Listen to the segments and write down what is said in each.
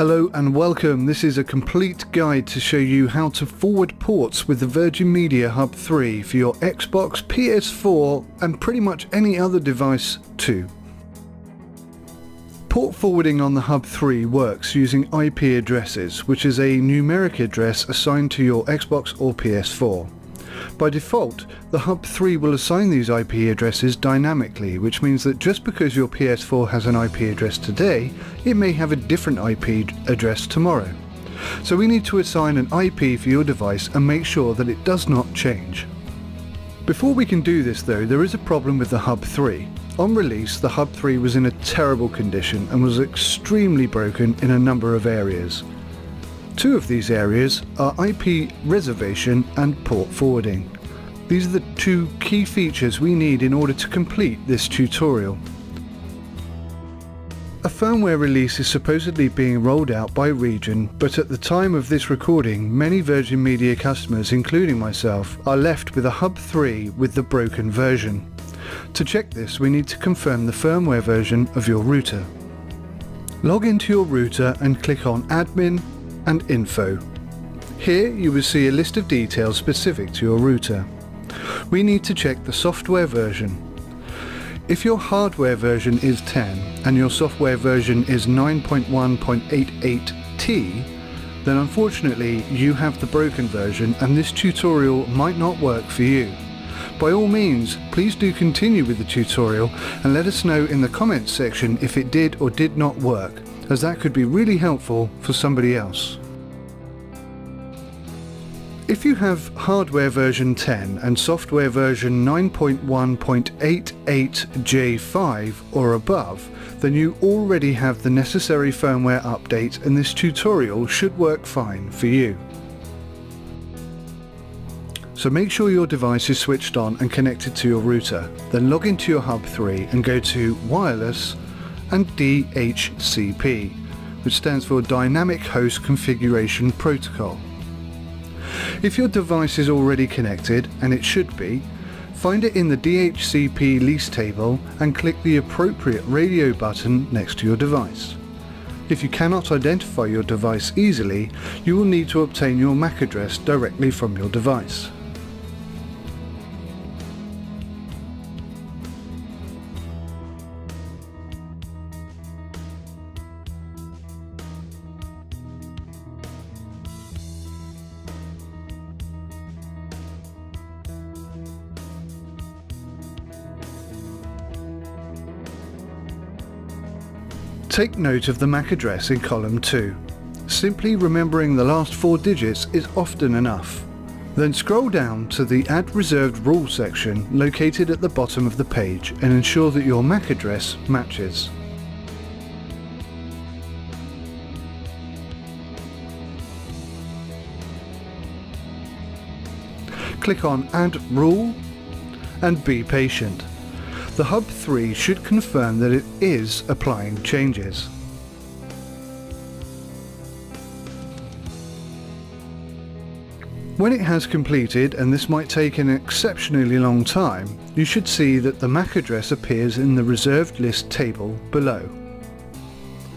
Hello and welcome, this is a complete guide to show you how to forward ports with the Virgin Media Hub 3 for your Xbox, PS4 and pretty much any other device too. Port forwarding on the Hub 3 works using IP addresses, which is a numeric address assigned to your Xbox or PS4. By default, the Hub 3 will assign these IP addresses dynamically, which means that just because your PS4 has an IP address today, it may have a different IP address tomorrow. So we need to assign an IP for your device and make sure that it does not change. Before we can do this though, there is a problem with the Hub 3. On release, the Hub 3 was in a terrible condition and was extremely broken in a number of areas. Two of these areas are IP reservation and port forwarding. These are the two key features we need in order to complete this tutorial. A firmware release is supposedly being rolled out by region, but at the time of this recording, many Virgin Media customers, including myself, are left with a Hub 3 with the broken version. To check this, we need to confirm the firmware version of your router. Log into your router and click on Admin and Info. Here you will see a list of details specific to your router. We need to check the software version. If your hardware version is 10 and your software version is 9.1.88T, then unfortunately you have the broken version and this tutorial might not work for you. By all means, please do continue with the tutorial and let us know in the comments section if it did or did not work, as that could be really helpful for somebody else. If you have hardware version 10 and software version 9.1.88J5 or above, then you already have the necessary firmware update and this tutorial should work fine for you. So make sure your device is switched on and connected to your router, then log into your Hub 3 and go to Wireless and DHCP, which stands for Dynamic Host Configuration Protocol. If your device is already connected, and it should be, find it in the DHCP lease table and click the appropriate radio button next to your device. If you cannot identify your device easily, you will need to obtain your MAC address directly from your device. Take note of the MAC address in column 2. Simply remembering the last 4 digits is often enough. Then scroll down to the Add Reserved Rule section located at the bottom of the page and ensure that your MAC address matches. Click on Add Rule and be patient. The Hub 3 should confirm that it is applying changes. When it has completed, and this might take an exceptionally long time, you should see that the MAC address appears in the reserved list table below.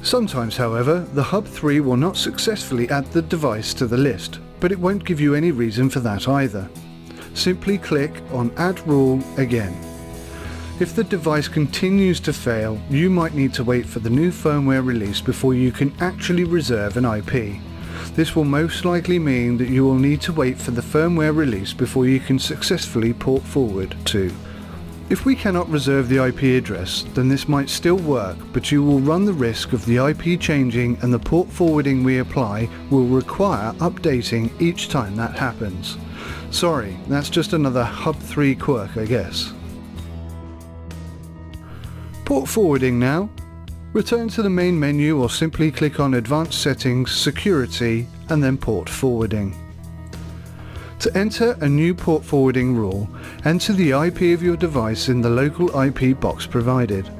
Sometimes, however, the Hub 3 will not successfully add the device to the list, but it won't give you any reason for that either. Simply click on Add Rule again. If the device continues to fail, you might need to wait for the new firmware release before you can actually reserve an IP. This will most likely mean that you will need to wait for the firmware release before you can successfully port forward to. If we cannot reserve the IP address, then this might still work, but you will run the risk of the IP changing and the port forwarding we apply will require updating each time that happens. Sorry, that's just another Hub 3 quirk, I guess. Port forwarding now. Return to the main menu or simply click on Advanced Settings, Security and then Port Forwarding. To enter a new port forwarding rule, enter the IP of your device in the local IP box provided.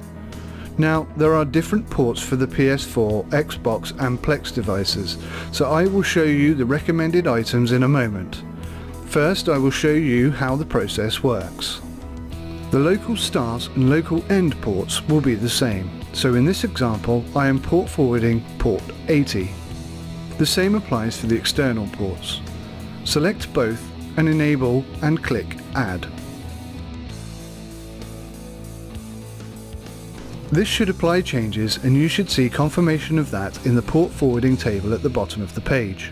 Now, there are different ports for the PS4, Xbox and Plex devices, so I will show you the recommended items in a moment. First, I will show you how the process works. The local start and local end ports will be the same. So in this example, I am port forwarding port 80. The same applies for the external ports. Select both and enable and click Add. This should apply changes, and you should see confirmation of that in the port forwarding table at the bottom of the page.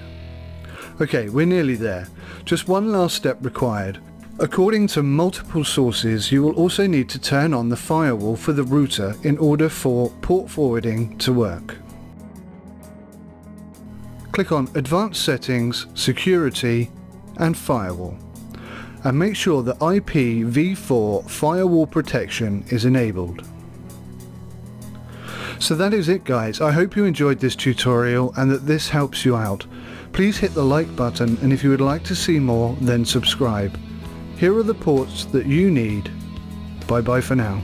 Okay, we're nearly there. Just one last step required. According to multiple sources, you will also need to turn on the firewall for the router in order for port forwarding to work. Click on Advanced Settings, Security and Firewall, and make sure that IPv4 firewall protection is enabled. So that is it, guys. I hope you enjoyed this tutorial and that this helps you out. Please hit the like button, and if you would like to see more, then subscribe. Here are the ports that you need. Bye bye for now.